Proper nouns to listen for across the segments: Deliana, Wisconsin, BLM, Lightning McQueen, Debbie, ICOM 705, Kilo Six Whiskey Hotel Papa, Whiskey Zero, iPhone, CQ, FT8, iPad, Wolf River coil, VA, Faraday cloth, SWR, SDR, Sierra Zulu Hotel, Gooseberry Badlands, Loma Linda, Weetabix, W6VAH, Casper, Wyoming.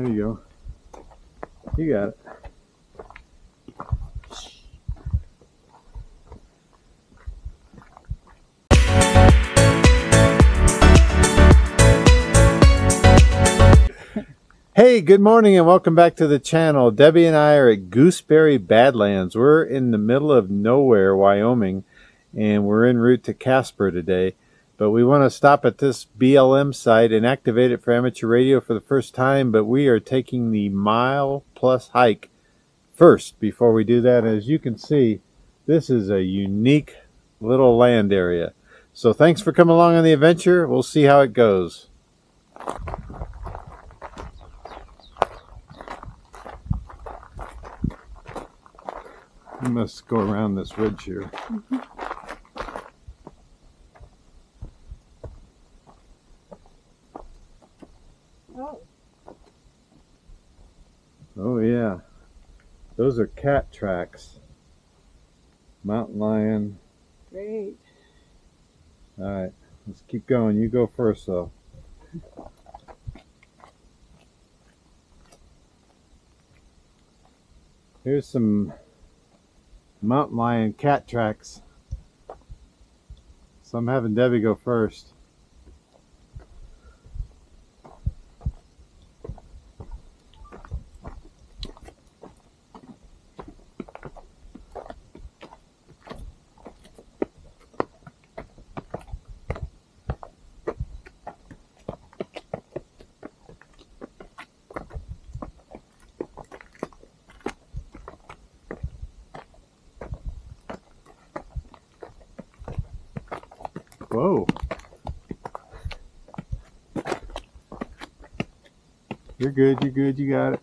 There you go. You got it. Hey, good morning and welcome back to the channel. Debbie and I are at Gooseberry Badlands. We're in the middle of nowhere, Wyoming, and we're en route to Casper today. But we want to stop at this BLM site and activate it for amateur radio for the first time, but we are taking the mile plus hike first before we do that. As you can see, this is a unique little land area. So thanks for coming along on the adventure. We'll see how it goes. We must go around this ridge here. Mm-hmm. Oh. Oh yeah. Those are cat tracks. Mountain lion. Great. Alright, let's keep going. You go first though. Here's some mountain lion cat tracks. So I'm having Debbie go first. Whoa. You're good, you're good, you got it.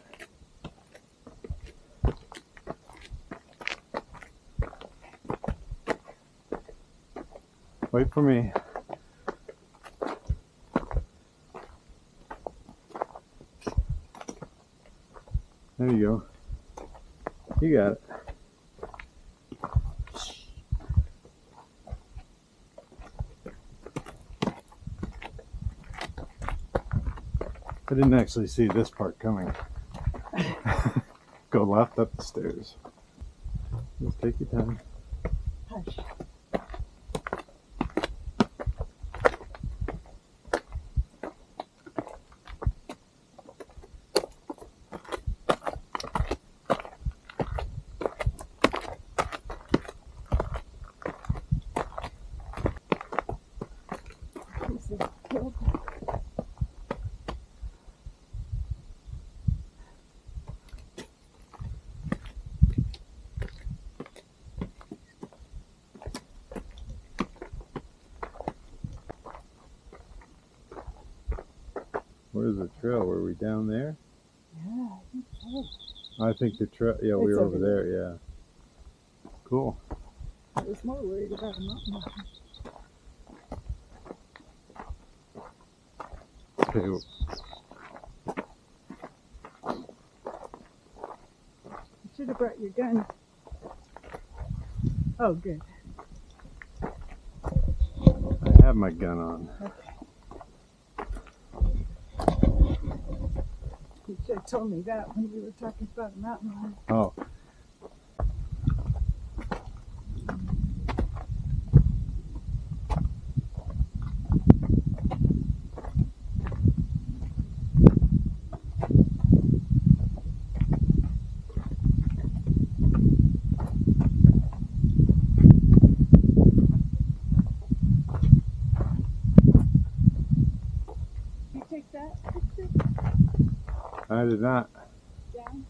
Wait for me. There you go. You got it. I didn't actually see this part coming. Go left up the stairs. Just take your time. Hush. Where's the trail? Were we down there? Yeah, I think so. I think the trail, yeah, we were over there, yeah. Cool. I was more worried about a mountain lion. Okay. You should have brought your gun. Oh, good. I have my gun on. Okay. You should have told me that when we were talking about a mountain lion. Oh. Did you take that picture? I did not. Down.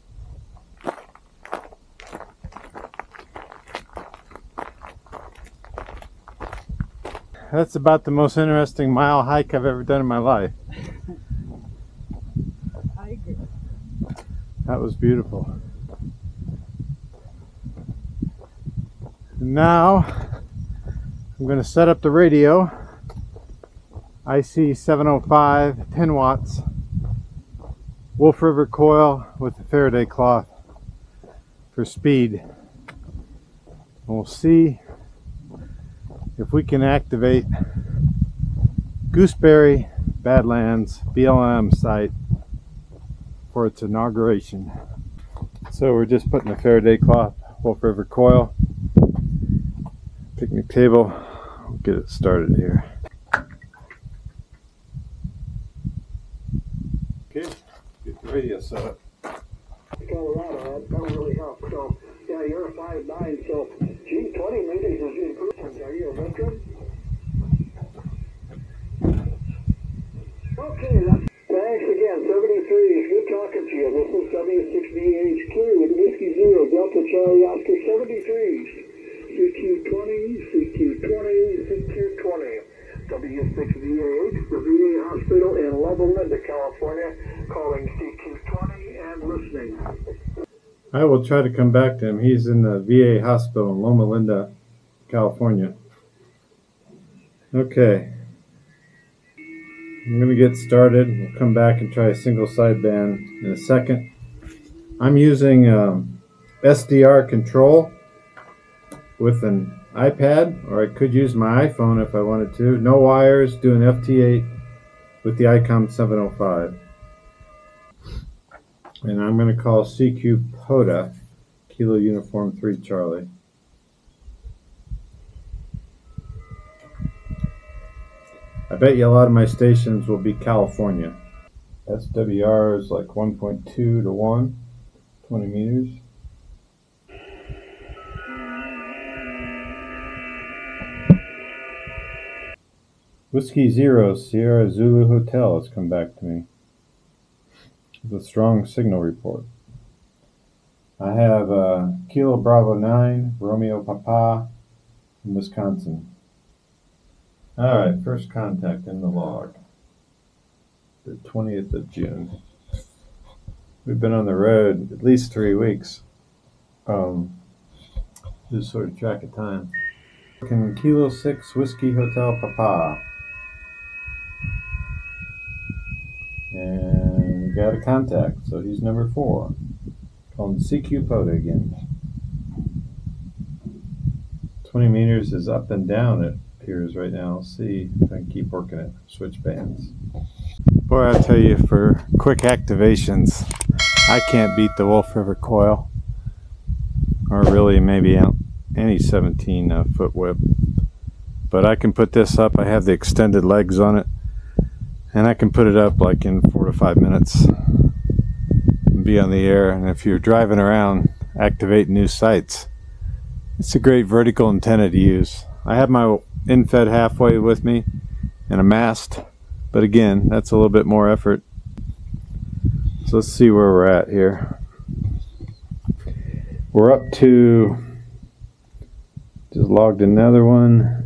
That's about the most interesting mile hike I've ever done in my life. I agree. That was beautiful. Now I'm going to set up the radio. IC 705, 10 watts. Wolf River coil with the Faraday cloth for speed. We'll see if we can activate Gooseberry Badlands BLM site for its inauguration. So we're just putting a Faraday cloth, Wolf River coil, picnic table. We'll get it started here. Okay, get the radio set up. Colorado, that really helps. So, yeah, you're a 5'9", so, gee, 20 meters is increasing. Are you a veteran? Okay, thanks again, 73, it's good talking to you. This is W6VAH with Whiskey Zero, Delta Charlie Oscar 73. CQ20. W6VAH, the VA hospital in Loma Linda, California, calling CQ20 and listening. I will try to come back to him. He's in the VA hospital in Loma Linda, California. Okay. I'm going to get started. We'll come back and try a single sideband in a second. I'm using SDR control with an iPad, or I could use my iPhone if I wanted to. No wires, do an FT8 with the ICOM 705. And I'm going to call CQ POTA, Kilo Uniform 3 Charlie. I bet you a lot of my stations will be California. SWR is like 1.2 to 1, 20 meters. Whiskey Zero, Sierra Zulu Hotel has come back to me with a strong signal report. I have Kilo Bravo 9 Romeo Papa in Wisconsin. Alright, first contact in the log. The 20th of June. We've been on the road at least 3 weeks. Just sort of track of time. Kilo Six Whiskey Hotel Papa. And we got a contact, so he's number 4. Call him CQ POTA again. 20 meters is up and down, it appears right now. I'll see if I can keep working it. Switch bands. Boy, I'll tell you, for quick activations, I can't beat the Wolf River coil. Or really, maybe any 17-foot whip. But I can put this up. I have the extended legs on it. And I can put it up like in 4 to 5 minutes and be on the air. And if you're driving around, activate new sites. It's a great vertical antenna to use. I have my infed halfway with me and a mast, but again, that's a little bit more effort. So let's see where we're at here. We're up to, just logged another one.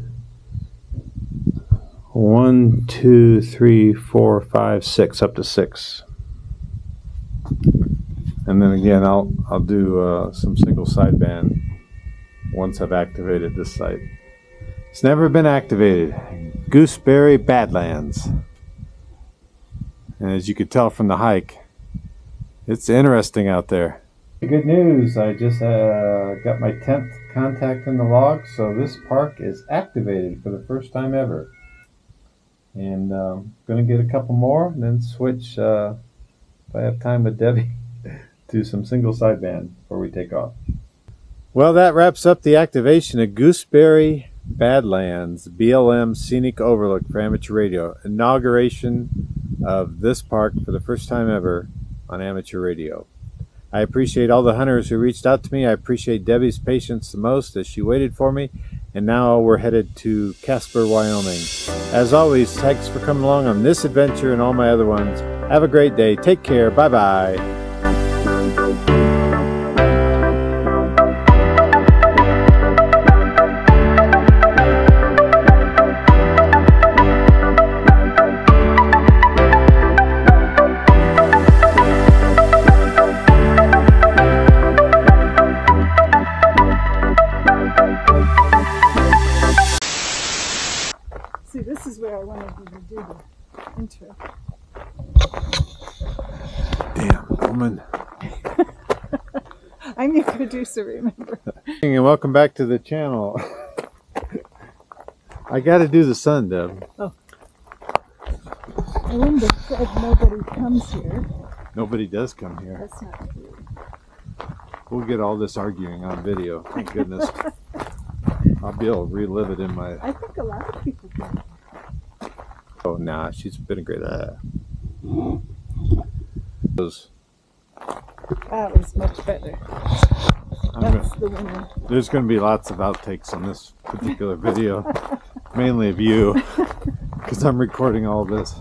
1, 2, 3, 4, 5, 6, up to 6. And then again, I'll do some single sideband once I've activated this site. It's never been activated. Gooseberry Badlands. And as you could tell from the hike, it's interesting out there. Good news, I just got my 10th contact in the log, so this park is activated for the first time ever. And I'm going to get a couple more and then switch, if I have time with Debbie, to some single sideband before we take off. Well, that wraps up the activation of Gooseberry Badlands, BLM Scenic Overlook for Amateur Radio. Inauguration of this park for the first time ever on amateur radio. I appreciate all the hunters who reached out to me. I appreciate Debbie's patience the most as she waited for me. And now we're headed to Casper, Wyoming. As always, thanks for coming along on this adventure and all my other ones. Have a great day. Take care. Bye-bye. I'm your producer, remember. And welcome back to the channel. I got to do the sun, Deb. Oh. I wonder if nobody comes here. Nobody does come here. That's not true. We'll get all this arguing on video. Thank goodness. I'll be able to relive it in my... I think a lot of people do. Oh, nah, she's been a great... That was much better. That's the one. There's going to be lots of outtakes on this particular video. Mainly of you. Because I'm recording all this.